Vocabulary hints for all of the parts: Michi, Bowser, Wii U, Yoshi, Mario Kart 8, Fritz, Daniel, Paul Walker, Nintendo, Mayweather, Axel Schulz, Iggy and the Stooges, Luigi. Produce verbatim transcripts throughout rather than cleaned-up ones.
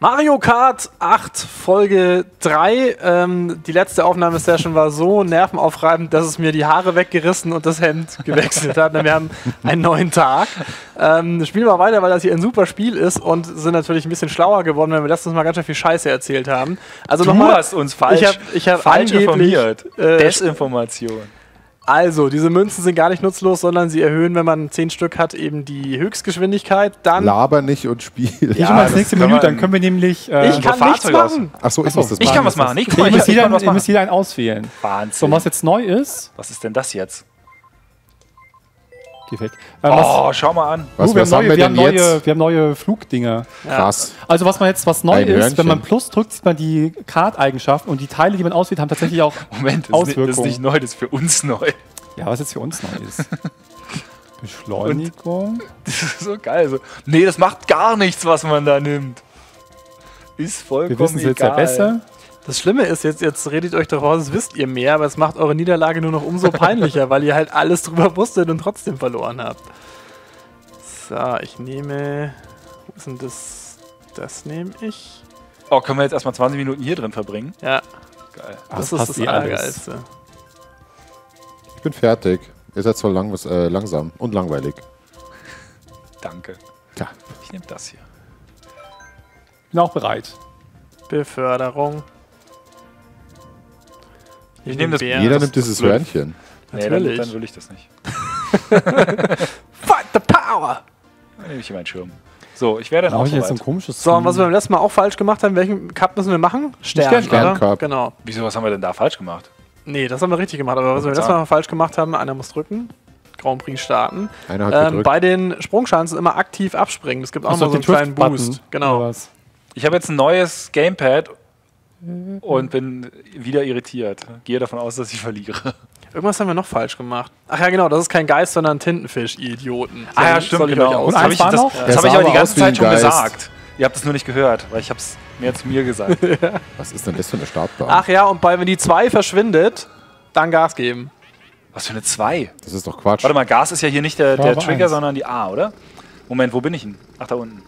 Mario Kart acht Folge drei. Ähm, die letzte Aufnahmesession war so nervenaufreibend, dass es mir die Haare weggerissen und das Hemd gewechselt hat. Wir haben einen neuen Tag. Ähm, spielen wir weiter, weil das hier ein super Spiel ist und sind natürlich ein bisschen schlauer geworden, weil wir letztes Mal ganz schön viel Scheiße erzählt haben. Also du nochmal, hast uns falsch, ich hab, ich hab falsch informiert. Äh, Desinformation. Also, diese Münzen sind gar nicht nutzlos, sondern sie erhöhen, wenn man zehn Stück hat, eben die Höchstgeschwindigkeit. Dann laber nicht und spiel. Ja, ich mache das nächste Menü, dann können wir nämlich... Äh, ich kann nichts machen. Achso, ich muss das machen. Ich kann was machen. Ich, ich, ich muss jeder, was machen. Jeder einen auswählen. Wahnsinn. So, was jetzt neu ist... Was ist denn das jetzt? Geh weg. Ähm, oh, schau mal an. Was, uh, wir, was haben neue, wir, haben neue, jetzt? wir haben neue Flugdinger. Ja. Krass. Also was man jetzt, was neu Ein ist, Hörnchen. Wenn man Plus drückt, sieht man die Kart-Eigenschaften und die Teile, die man auswählt, haben tatsächlich auch Moment, Auswirkungen. Das ist nicht neu, das ist für uns neu. Ja, was jetzt für uns neu ist. Beschleunigung. Und das ist so geil. Also, nee, das macht gar nichts, was man da nimmt. Ist vollkommen wir egal. Wir wissen es jetzt ja besser. Das Schlimme ist, jetzt, jetzt redet euch doch raus, das wisst ihr mehr, aber es macht eure Niederlage nur noch umso peinlicher, weil ihr halt alles drüber wusstet und trotzdem verloren habt. So, ich nehme... Wo ist denn das? Das nehme ich. Oh, können wir jetzt erstmal zwanzig Minuten hier drin verbringen? Ja. Geil. Das, das ist das Allergeilste. Ich bin fertig. Ihr seid so lang, äh, langsam und langweilig. Danke. Ja. Ich nehme das hier. Bin auch bereit. Beförderung. Ich nehm das Bären, jeder das nimmt dieses Hörnchen. Nee, dann, dann will ich das nicht. Fight the power! Dann nehme ich hier meinen Schirm. So, ich werde dann auch ich jetzt ein komisches So, und was wir beim letzten Mal auch falsch gemacht haben, welchen Cup müssen wir machen? Stern, Stern Cup. Genau. Wieso, was haben wir denn da falsch gemacht? Nee, das haben wir richtig gemacht, aber was wir letztes Mal falsch gemacht haben, einer muss drücken. Grand Prix starten. Einer hat ähm, bei den Sprungschanzen immer aktiv abspringen. Es gibt auch noch so einen kleinen Boost. Genau. Ich habe jetzt ein neues Gamepad und bin wieder irritiert. Gehe davon aus, dass ich verliere. Irgendwas haben wir noch falsch gemacht. Ach ja, genau, das ist kein Geist, sondern Tintenfisch, ihr Idioten. So, ah ja, stimmt, genau. Und hab ich das noch? das habe ich aber die ganze Zeit schon gesagt. Ihr habt es nur nicht gehört, weil ich habe es mehr zu mir gesagt. Was ist denn das für eine Startbahn? Ach ja, und bei, wenn die zwei verschwindet, dann Gas geben. Was für eine zwei? Das ist doch Quatsch. Warte mal, Gas ist ja hier nicht der, der Trigger, eins. sondern die A, oder? Moment, wo bin ich denn? Ach, da unten.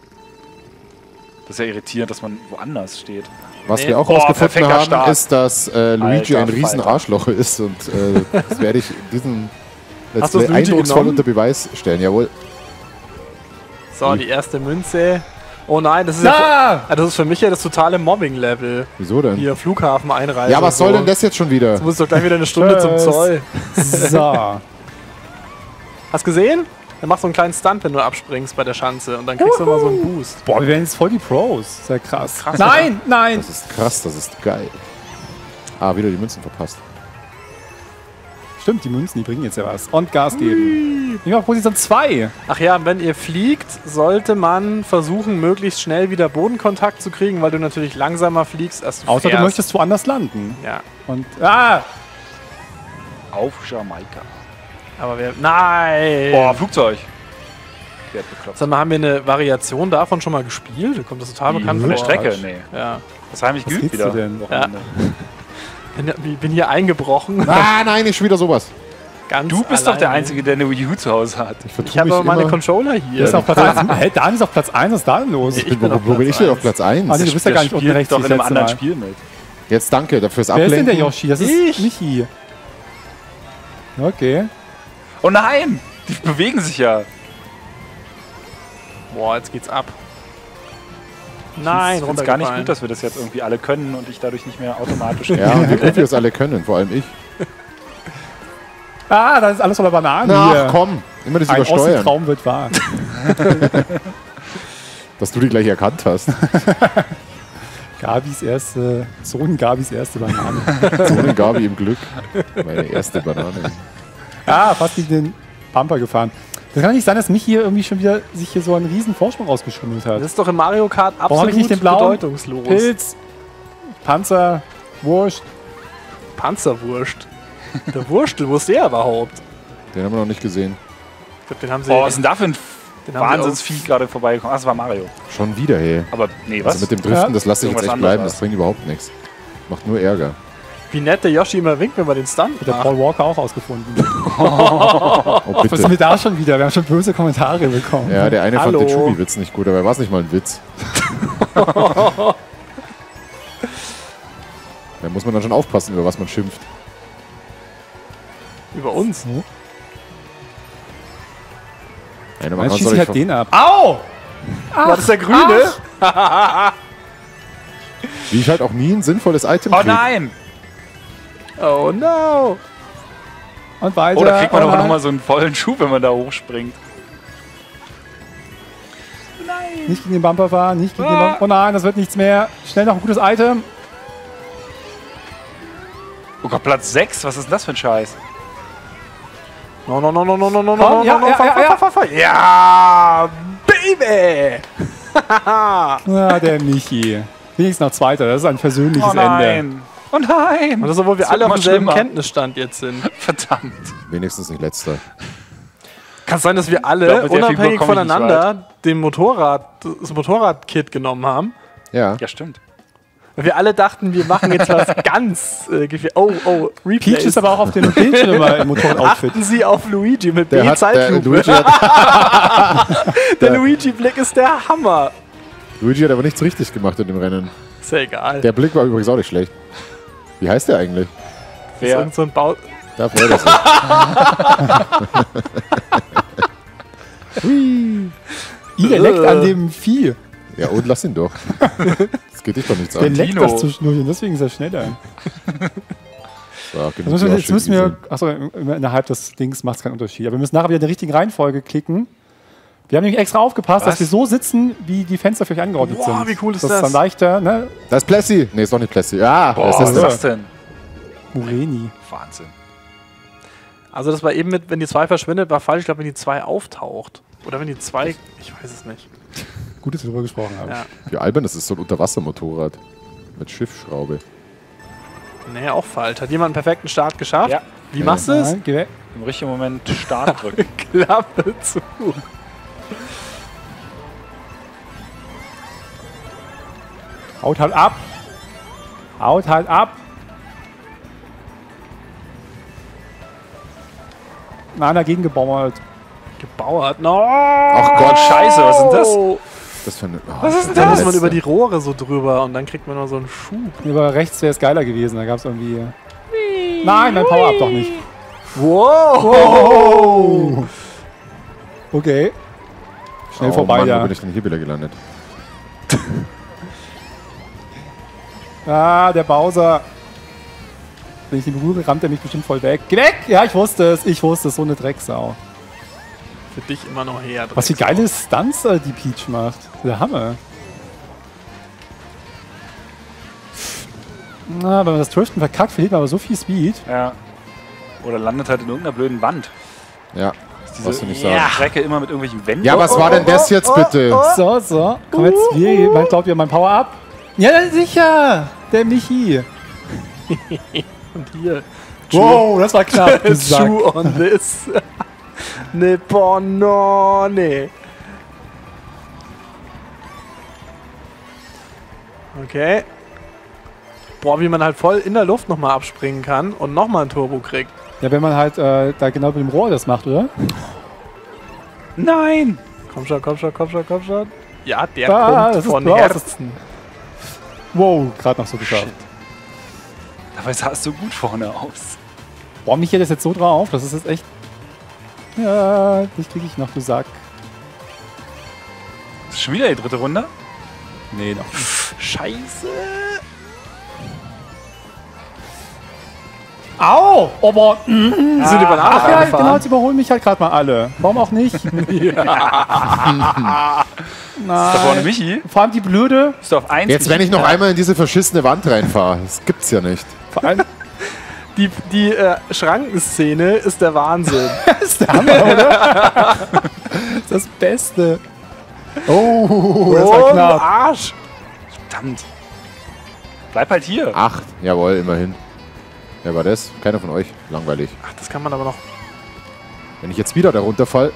Das ist ja irritierend, dass man woanders steht. Was nee. wir auch Boah, rausgefunden haben, Start. ist, dass äh, Luigi Alter, ein riesen Falter. Arschloch ist. Und äh, das werde ich diesen letzten eindrucksvoll unter Beweis stellen. Jawohl. So, die erste Münze. Oh nein, das ist, ja, das ist für mich ja das totale Mobbing-Level. Wieso denn? Hier Flughafen einreisen. Ja, was soll so. denn das jetzt schon wieder? Jetzt musst du doch gleich wieder eine Stunde zum Zoll. So. Hast gesehen? Dann machst du einen kleinen Stunt, wenn du abspringst bei der Schanze und dann kriegst Uhu. du mal so einen Boost. Boah, wir werden jetzt voll die Pros. Das ist ja krass. krass nein, nein! Das ist krass, das ist geil. Ah, wieder die Münzen verpasst. Stimmt, die Münzen, die bringen jetzt ja was. Und Gas geben. Ich mach Position zwei. Ach ja, und wenn ihr fliegt, sollte man versuchen, möglichst schnell wieder Bodenkontakt zu kriegen, weil du natürlich langsamer fliegst, als du Außer fährst. du möchtest woanders landen. Ja. Und, ah! Auf Jamaika. Aber wir... Nein! Boah, Flugzeug! Sag mal, haben wir eine Variation davon schon mal gespielt? Da kommt das total bekannt ja. von der Strecke? Nee. Ja. Das heimlich Was geübt wieder. Du denn? Ja. Bin, bin hier eingebrochen. Ah, nein, ich schon wieder sowas. Ganz du bist alleine. doch der Einzige, der eine Wii U zu Hause hat. Ich, ich habe aber meine Controller hier. Ist auf Platz hey, Dan ist auf Platz eins, was ist da denn los? Nee, ich bin wo, wo bin ich denn auf Platz eins? Also, du bist ja gar nicht unten rechts doch in einem anderen Mal. Spiel mit. Jetzt danke dafür das Ablenken. Wer ist denn der Yoshi? Das ist ich. Michi. Okay. Oh nein! Die bewegen sich ja. Boah, jetzt geht's ab. Nein, ich finde es gar nicht gut, dass wir das jetzt irgendwie alle können und ich dadurch nicht mehr automatisch... Ja, und die Profios alle können, vor allem ich. Ah, da ist alles voller Bananen Na, hier. Ach komm, immer das Ein Übersteuern. Ein Traum wird wahr. Dass du die gleich erkannt hast. Gabis erste... Sohn Gabis erste Banane. Sohn Gabi im Glück. Meine erste Banane. Ah, fast in den Bumper gefahren. Das kann nicht sein, dass mich hier irgendwie schon wieder sich hier so einen riesen Vorsprung rausgeschummelt hat. Das ist doch im Mario Kart absolut Warum hab ich nicht den blauen bedeutungslos. Pilz, Panzer, Wurst. Panzerwurst. Der Wurstel, wo ist der überhaupt? Den haben wir noch nicht gesehen. Ich glaub, den haben sie. Oh, was ist denn da für ein Wahnsinnsvieh gerade vorbeigekommen? Ah, das war Mario. Schon wieder, hey. Aber nee, was? Also mit dem Driften, ja. das lasse ich jetzt echt bleiben. Was. Das bringt überhaupt nichts. Macht nur Ärger. Wie nett der Yoshi immer winkt, wenn wir den Stunt Hat der Paul Walker auch ausgefunden. Oh, oh, was haben wir da schon wieder? Wir haben schon böse Kommentare bekommen. Ja, der eine Hallo. fand den Schubi-Witz nicht gut, aber war es nicht mal ein Witz. Da muss man dann schon aufpassen, über was man schimpft. Über uns? Hm? Nein, man schießt halt den ab. Au! Ach, das ist der Grüne. Wie ich halt auch nie ein sinnvolles Item kriege. Oh nein! Oh no! Und weiter. Oh, da kriegt man aber nochmal so einen vollen Schub, wenn man da hochspringt. Nein! Nicht gegen den Bumper fahren, nicht gegen ah. den Bumper. Oh nein, das wird nichts mehr. Schnell noch ein gutes Item. Oh Gott, Platz sechs? Was ist denn das für ein Scheiß? No, no, no, no, no, no, no, no, ja, no, no, ja, no, ja, ja, Baby! Na, der Michi. Wenigstens noch Zweiter, das ist ein persönliches oh nein. Ende. Oh nein! Und das, obwohl wir das alle auf demselben Kenntnisstand jetzt sind. Verdammt. Wenigstens nicht Letzter. Kann es sein, dass wir alle, glaub, unabhängig voneinander, den Motorrad, das Motorrad-Kit genommen haben? Ja. Ja, stimmt. Wir alle dachten, wir machen jetzt was ganz. Äh, oh, oh, Replay. Peach ist aber auch auf dem Bildschirm immer im Motorrad-Outfit. Achten Sie auf Luigi mit B-Zeitlupe. Der, der Luigi-Blick ist der Hammer. Luigi hat aber nichts richtig gemacht in dem Rennen. Ist ja egal. Der Blick war übrigens auch nicht schlecht. Wie heißt der eigentlich? Wer? Das ist so ein Bau. Da freut er sich. Hui. Ihr leckt an dem Vieh. Ja, und lass ihn doch. Das geht dich doch nichts der an. Der leckt das zu schnurchen, deswegen ist er schneller. So, müssen wir, jetzt müssen wir, achso, innerhalb des Dings macht es keinen Unterschied. Aber wir müssen nachher wieder in der richtigen Reihenfolge klicken. Wir haben nämlich extra aufgepasst, was? Dass wir so sitzen, wie die Fenster für euch angeordnet wow, sind. Wow, wie cool ist das? Das ist dann leichter, ne? Das ist Plessy. Ne, ist doch nicht Plessy. Ja, boah, was ist das denn? Mureni. Wahnsinn. Also das war eben mit, wenn die zwei verschwindet, war falsch. Ich glaube, wenn die zwei auftaucht. Oder wenn die zwei, ich weiß es nicht. Gut, dass wir darüber gesprochen haben. Ja. Wie albern, das ist so ein Unterwassermotorrad. Mit Schiffsschraube. Nee, auch falsch. Hat jemand einen perfekten Start geschafft? Ja. Wie ja. machst du es? Geh weg. Im richtigen Moment Start drücken. Klappe zu. Haut halt ab! Haut halt ab! Nein, dagegen gebauert. Gebauert? No! Ach Gott, scheiße, was ist denn das? Das für eine, oh, was ist denn das? Da muss man über die Rohre so drüber und dann kriegt man noch so einen Schub. Über rechts wäre es geiler gewesen, da gab es irgendwie... Wee. Nein, mein Power-Up doch nicht. Wow! Wow. Okay. Schnell oh, vorbei, Mann, da. Wo bin ich denn hier wieder gelandet? Ah, der Bowser. Wenn ich ihn berühre, rammt er mich bestimmt voll weg. Geh weg! Ja, ich wusste es, ich wusste es, so eine Drecksau. Für dich immer noch her. Drecksau. Was für geile Stunts die Peach macht. Der Hammer. Na, wenn man das Driften verkackt, verliert man aber so viel Speed. Ja. Oder landet halt in irgendeiner blöden Wand. Ja. Diese nicht ja. Strecke immer mit irgendwelchen Wänden. Ja, was oh, war denn oh, das jetzt oh, bitte? Oh, oh. So, so. Komm jetzt, wir. Ich glaube, wir haben mein Power-Up. Ja, dann sicher. Der Michi. Und hier. Wow, das war knapp. Shoe on this. Ne Bonone. Okay. Boah, wie man halt voll in der Luft nochmal abspringen kann und nochmal ein Turbo kriegt. Ja, wenn man halt äh, da genau mit dem Rohr das macht, oder? Nein! Komm schon, komm schon, komm schon, komm schon. Ja, der ah, kommt von Herzen. Wow, gerade noch so geschafft. Dabei sah es so gut vorne aus. Boah, mich hält das jetzt so drauf, das ist jetzt echt... Ja, dich krieg ich noch, du Sack. Ist schon wieder die dritte Runde? Nee, noch nicht. Scheiße! Au! Aber mm, ah, sind die Banane ach ja, genau, jetzt überholen mich halt gerade mal alle. Warum auch nicht? Ja. Nein. Ist da vorne Michi? Vor allem die Blöde. Ist auf eins jetzt, Michi, wenn ich noch ja. einmal in diese verschissene Wand reinfahre. Das gibt's ja nicht. Vor allem die die äh, Schrankenszene ist der Wahnsinn. Ist der Hammer, oder? Ist das Beste. Oh, oh, das war knapp. Arsch. Verdammt. Bleib halt hier. Acht, jawohl, immerhin. Wer war das? Keiner von euch. Langweilig. Ach, das kann man aber noch. Wenn ich jetzt wieder da runterfall.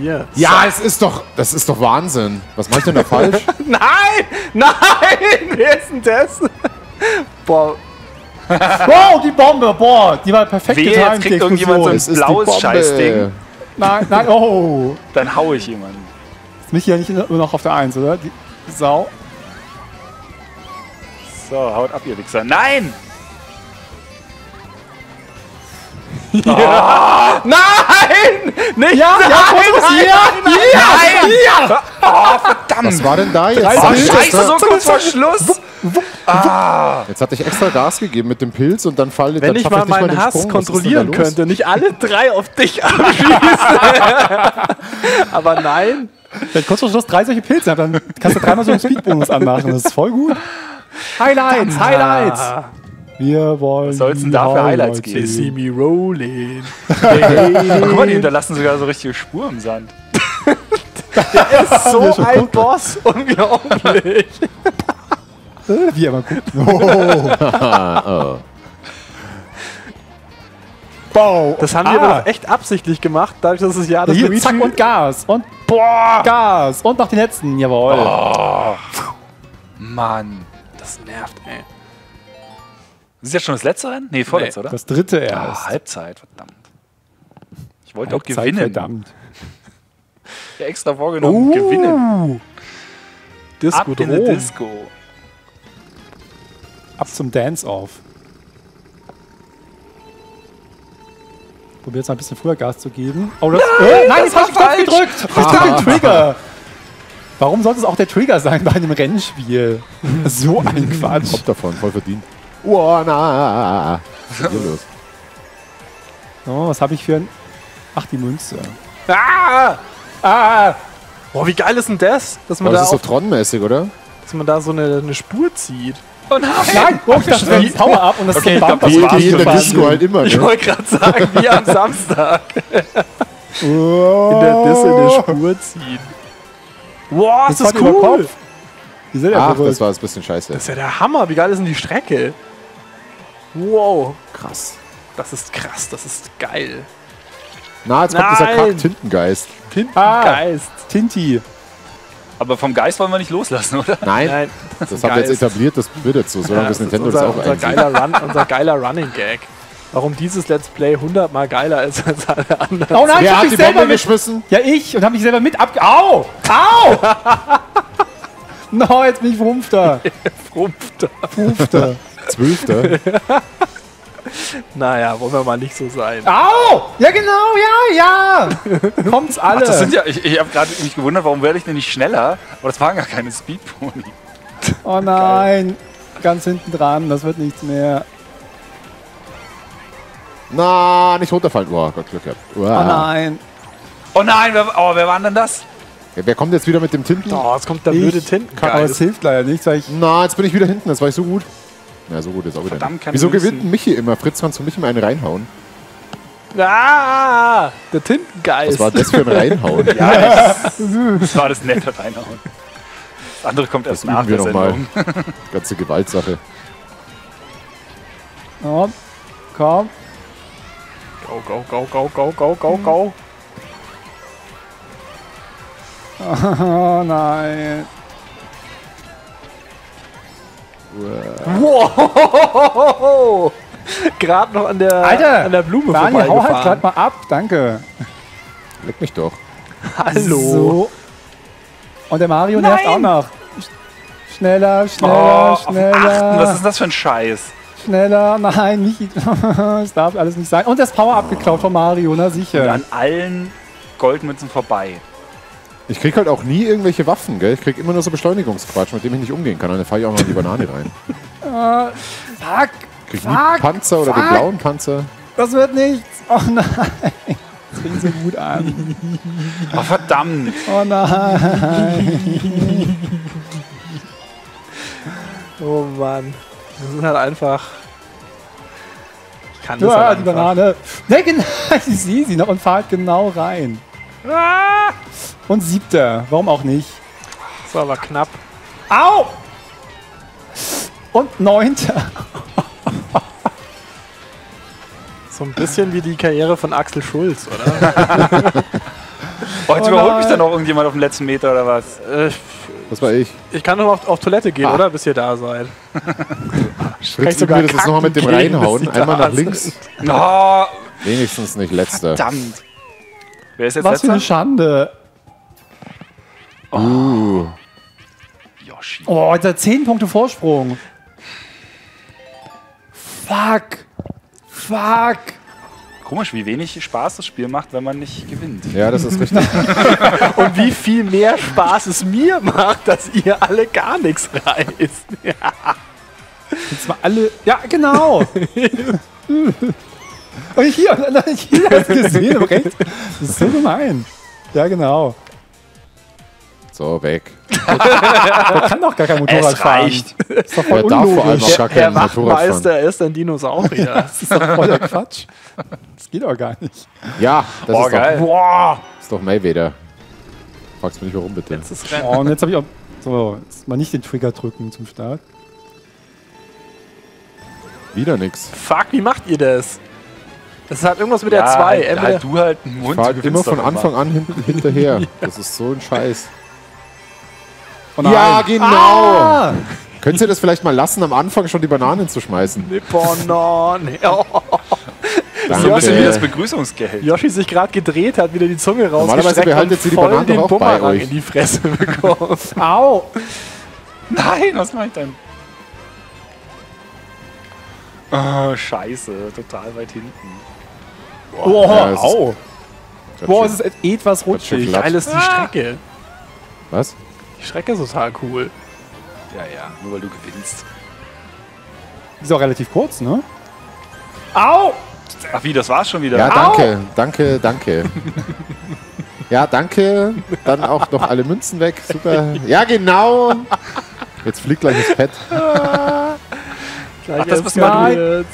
Yes. Ja, es ist doch. Das ist doch Wahnsinn. Was mach ich denn da falsch? Nein! Nein! Wer ist denn das? Boah. Wow, die Bombe! Boah, die war perfekt getan. Jetzt kriegt irgendjemand so ein blaues Scheißding. Nein, nein, oh. Dann hau ich jemanden. Ist Michi ja nicht nur noch auf der eins, oder? Die Sau. So, haut ab, ihr Wichser. Nein! Ja. Oh. Nein! Nicht ja, nein, ja, nein, hier, nein, hier, nein, hier! Oh, verdammt! Was war denn da jetzt? Oh, scheiße, so kurz vor Schluss! Wupp, wupp, ah. Jetzt hatte ich extra Gas gegeben mit dem Pilz und dann falle Wenn dann ich mal ich meinen mal Hass Sprung. kontrollieren könnte, nicht alle drei auf dich abschießen. Aber nein. Wenn ich kurz vor Schluss drei solche Pilze habe, dann kannst du dreimal so einen Speedbonus anmachen. Das ist voll gut. Highlights, Highlights! Wir wollen. Was soll's denn da für Highlights geben? They see me rolling. Guck mal, die hinterlassen sogar so richtige Spuren im Sand. Der ist so ein gucken. Boss, unglaublich. Wie er mal guckt. Oh. Wow. Das haben ah. die aber doch echt absichtlich gemacht, dadurch, dass es ja das Hier, Zack und Gas. Und boah. Gas. Und nach den letzten. Jawohl. Oh. Mann. Das nervt, ey. Ist das jetzt schon das letzte Rennen? Nee, vorletzte, nee, oder? Das dritte erst. Ah, Halbzeit, verdammt. Ich wollte Halbzeit, auch gewinnen. Verdammt. Ja, extra vorgenommen, uh, gewinnen. Disco Ab in die Disco. Ab zum Dance-Off. Probier jetzt mal ein bisschen früher Gas zu geben. Oh, das nein, äh, nein, das jetzt hab ich falsch gedrückt. Ich drücke den Trigger. Warum sollte es auch der Trigger sein bei einem Rennspiel? So ein Quatsch. Kopf davon, voll verdient. Oh, na. Was ist hier los? Oh, was habe ich für ein... Ach, die Münze. Ah! Ah! Boah, wie geil ist denn das? Dass man da das ist so Tron-mäßig, oder? Dass man da so eine, eine Spur zieht. Oh nein! Nein! Oh, ich dachte, das ist ein Power-Up und das okay, ist ein Bumper. Wie in der Disco halt immer, ne? Ich wollte gerade sagen, wie am Samstag. Oh. In der Disco eine Spur ziehen. Wow, das, das ist cool! Die sind ja Ach, das war jetzt ein bisschen scheiße. Das ist ja der Hammer, wie geil ist denn die Strecke? Wow. Krass. Das ist krass, das ist geil. Na, jetzt Nein. kommt dieser Kack Tintengeist. Tintengeist. Ah, Tinti. Aber vom Geist wollen wir nicht loslassen, oder? Nein, Nein das, das haben wir jetzt etabliert, das wird jetzt so, solange ja, das Nintendo unser, das auch unser geiler, Run, unser geiler Running Gag. Warum dieses Let's Play hundertmal geiler ist als alle anderen. Oh nein, Wer ich hab hat mich die Bombe geschmissen? Ja, ich. Und hab mich selber mit abge... Au! Au! No, jetzt bin ich Frumpfter. Frumpfter. Frumpfter. Zwölfter. Naja, wollen wir mal nicht so sein. Au! Ja, genau, ja, ja! Kommt's alle. Ach, das sind ja, ich ich hab gerade mich gewundert, warum werde ich denn nicht schneller? Aber das waren gar keine Speedpony. Oh nein. Geil. Ganz hinten dran, das wird nichts mehr. Na, nicht runterfallen. Oh Gott, Glück gehabt. Wow. Oh nein. Oh nein, wer, oh, wer war denn das? Ja, wer kommt jetzt wieder mit dem Tinten? Oh, jetzt kommt der ich blöde Tintenkampf. Aber es hilft leider nichts, weil ich... Na, jetzt bin ich wieder hinten, das war ich so gut. Na, ja, so gut ist auch wieder Verdammt, nicht. Wieso gewinnt Michi immer? Fritz, kannst du mich immer einen reinhauen? Ah, der Tintengeist. Was war das für ein Reinhauen? Ja, das, das war das nette Reinhauen. Das andere kommt erst das nach der Sendung. Das üben wir nochmal. Ganze Gewaltsache. Oh, komm. Go, go, go, go, go, go, go, go. Oh nein. Wow. Gerade noch an der, Alter, an der Blume vorbeigefahren. Hau halt gerade mal ab, danke. Leck mich doch. Hallo. So. Und der Mario nein. nervt auch noch. Schneller, schneller, oh, schneller. Auf den Achten. Was ist das für ein Scheiß? Schneller, nein, nicht. Das darf alles nicht sein. Und das Power-Up geklaut von Mario, na sicher. Und an allen Goldmützen vorbei. Ich krieg halt auch nie irgendwelche Waffen, gell? Ich krieg immer nur so Beschleunigungsquatsch, mit dem ich nicht umgehen kann. Dann fahr ich auch mal in die Banane rein. uh, fuck! Krieg fuck, nie Panzer fuck. oder den blauen Panzer. Das wird nichts! Oh nein! Das fing so gut an. Oh verdammt! Oh nein! Oh Mann. Das ist halt einfach. Ich kann das ja, halt einfach. Die Banane. Ne, genau. Ich sehe sie noch und fahrt genau rein. Ah! Und siebter. Warum auch nicht? Das war aber knapp. Au! Und neunter. So ein bisschen wie die Karriere von Axel Schulz, oder? Oh, jetzt oh überholt mich dann auch irgendjemand auf den letzten Meter oder was? Äh, Das war ich. Ich kann doch auf, auf Toilette gehen, ah. oder? Bis ihr da seid. Fritz, du würdest das nochmal mit dem reinhauen. Einmal nach links. Oh. Wenigstens nicht letzter. Verdammt. Wer ist jetzt Was letzter? Für eine Schande. Oh. Uh. Yoshi. Oh, jetzt hat zehn Punkte Vorsprung. Fuck. Fuck. Komisch, wie wenig Spaß das Spiel macht, wenn man nicht gewinnt. Ja, das ist richtig. Und wie viel mehr Spaß es mir macht, dass ihr alle gar nichts reißt. Ja. Jetzt mal alle... Ja, genau. Und hier, hier hast du gesehen, rechts. Das ist so gemein. Ja, genau. So, weg. Der kann doch gar kein Motorrad es fahren. Reicht. Das ist doch voll unlogisch. Der, der Wachtmeister ist ein Dinosaurier. Das ist doch voller Quatsch. Das geht doch gar nicht. Ja, das oh, ist geil. Doch... Boah. Das ist doch Mayweather. Fragst mich nicht, warum bitte. Jetzt ist oh, und jetzt habe ich auch... So, jetzt mal nicht den Trigger drücken zum Start. Wieder nix. Fuck, wie macht ihr das? Das hat irgendwas mit ja, der zwei. Halt, halt du halt einen Mund. Ich fahr halt immer von Anfang an hinten hinterher. Ja. Das ist so ein Scheiß. Oh ja, genau! Ah! Könnt ihr das vielleicht mal lassen, am Anfang schon die Bananen zu schmeißen? Die Bananen! Oh. Das ist so ein bisschen wie das Begrüßungsgeld. Yoshi sich gerade gedreht, hat wieder die Zunge rausgestreckt. Normalerweise behaltet sie die Bananen doch auch bei euch. In die Fresse bekommen. Au! Nein, was mach ich denn? Oh, scheiße, total weit hinten. Boah, ja, es au! Ist Boah, es ist etwas rutschig. Geil ist die Strecke. Was? Die Strecke ist total cool. Ja, ja, nur weil du gewinnst. Ist auch relativ kurz, ne? Au! Ach wie, das war's schon wieder. Ja, danke, Au! danke, danke. Ja, danke. Dann auch noch alle Münzen weg. Super. Ja, genau. Jetzt fliegt gleich das Pad. Ach, das muss man jetzt.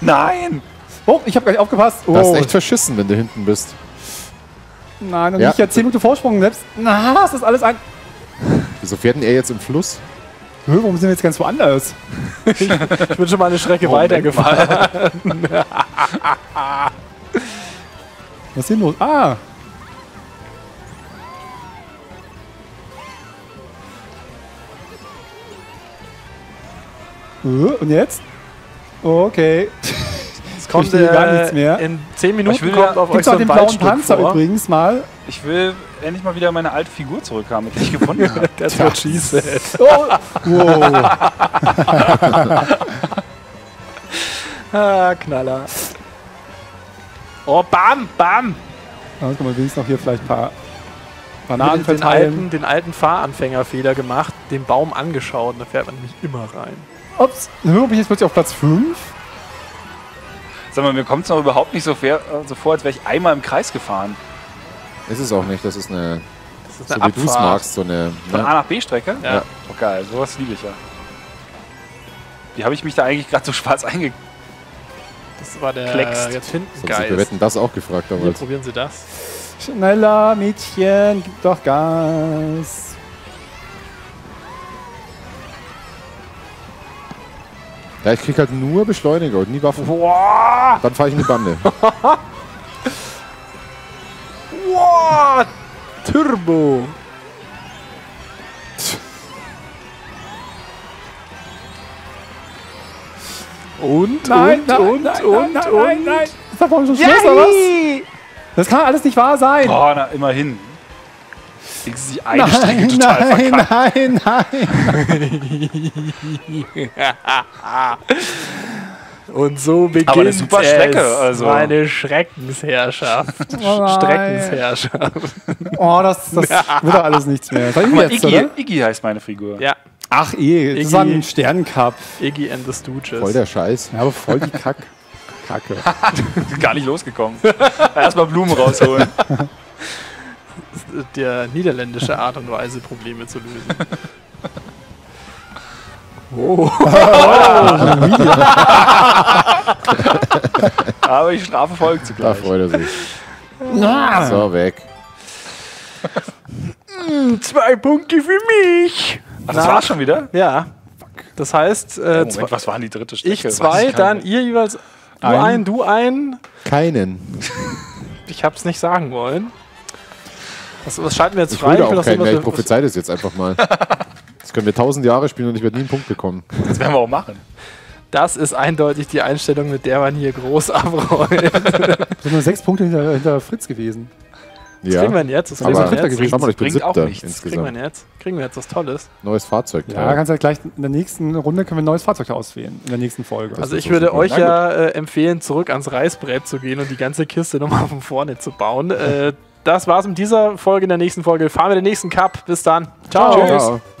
Nein! Oh, ich hab gar nicht aufgepasst. Oh. Das ist echt verschissen, wenn du hinten bist. Nein, und ja. ich ja zehn Minuten Vorsprung selbst. Na, ist das alles ein... Wieso fährt denn er jetzt im Fluss? Nö, warum sind wir jetzt ganz woanders? ich, ich bin schon mal eine Strecke Moment weitergefahren. Was ist denn los? Ah! Und jetzt? Okay. Jetzt kommt äh, gar nichts mehr. In zehn Minuten kommt ja, auf euch so ein Ballstück Panzer vor. Übrigens mal. Ich will endlich mal wieder meine alte Figur zurückhaben, mit der ich gewonnen habe. That's what she said. Oh. Wow. Ah, Knaller. Oh, bam, bam. Dann also, können wir wenigstens noch hier vielleicht ein paar Bananen verteilen. Den alten, den alten Fahranfängerfehler gemacht, den Baum angeschaut, da fährt man nämlich immer rein. Ups, bin ich jetzt plötzlich auf Platz fünf? Sag mal, mir kommt es noch überhaupt nicht so, fair, so vor, als wäre ich einmal im Kreis gefahren. Ist es auch nicht, das ist eine, das ist so eine wie du es magst, so eine... Von ne? A nach B-Strecke? Ja. Oh geil, sowas liebe ich ja. Wie habe ich mich da eigentlich gerade so schwarz einge... Das war der... Kleckst. Jetzt hinten geil. Wir hätten das auch gefragt damals. Hier, probieren Sie das. Schneller, Mädchen, gib doch Gas. Ja, ich krieg halt nur Beschleuniger und nie Waffen. Boah. Dann fahre ich in die Bande. Boah. Turbo. Und, nein, und, nein, und, nein, und, nein, nein, und, nein, nein. Ist da vorhin schon Schluss, yeah, oder was? Das kann alles nicht wahr sein. Oh, na, immerhin. Die eine nein, Strecke total nein, verkackt. Nein, nein, nein. Und so beginnt es, Strecke, also. Meine Schreckensherrschaft. Oh Streckensherrschaft. Oh, das, das wird doch alles nichts mehr. Guck mal, jetzt, Iggy, oder? Iggy heißt meine Figur. Ja. Ach eh, das war ein Sternencup. Iggy and the Stooges. Voll der Scheiß. Ja, aber voll die Kack. Kacke. Gar nicht losgekommen. Erstmal Blumen rausholen. Der niederländische Art und Weise, Probleme zu lösen. Oh. Aber ich strafe Volk zugleich. Da freut er sich. So, weg. Zwei Punkte für mich. Ach, das Na, war's schon wieder? Ja. Das heißt, äh, oh, Moment, zwei, was waren die dritte Strecke? Ich zwei, ich dann ihr jeweils. Du ein, ein du ein. Keinen. Ich hab's nicht sagen wollen. Was, was schalten wir jetzt ich frei? Auch ich, keinen mehr. Ich prophezei das jetzt einfach mal. Das können wir tausend Jahre spielen und ich werde nie einen Punkt bekommen. Das werden wir auch machen. Das ist eindeutig die Einstellung, mit der man hier groß abrollt. Das sind nur sechs Punkte hinter, hinter Fritz gewesen. Ja. Kriegen wir ein Erz, das kriegen wir ein Erz. Schau mal, ich bin Siebter insgesamt. Kriegen wir ein Erz, kriegen wir jetzt was Tolles. Neues Fahrzeug. Ja, ja, kannst halt gleich in der nächsten Runde können wir ein neues Fahrzeug auswählen, in der nächsten Folge. Das also ich würde euch ja äh, empfehlen, zurück ans Reißbrett zu gehen und die ganze Kiste nochmal von vorne zu bauen. Äh, das war's mit dieser Folge. In der nächsten Folge fahren wir den nächsten Cup. Bis dann. Ciao. Ciao. Tschüss.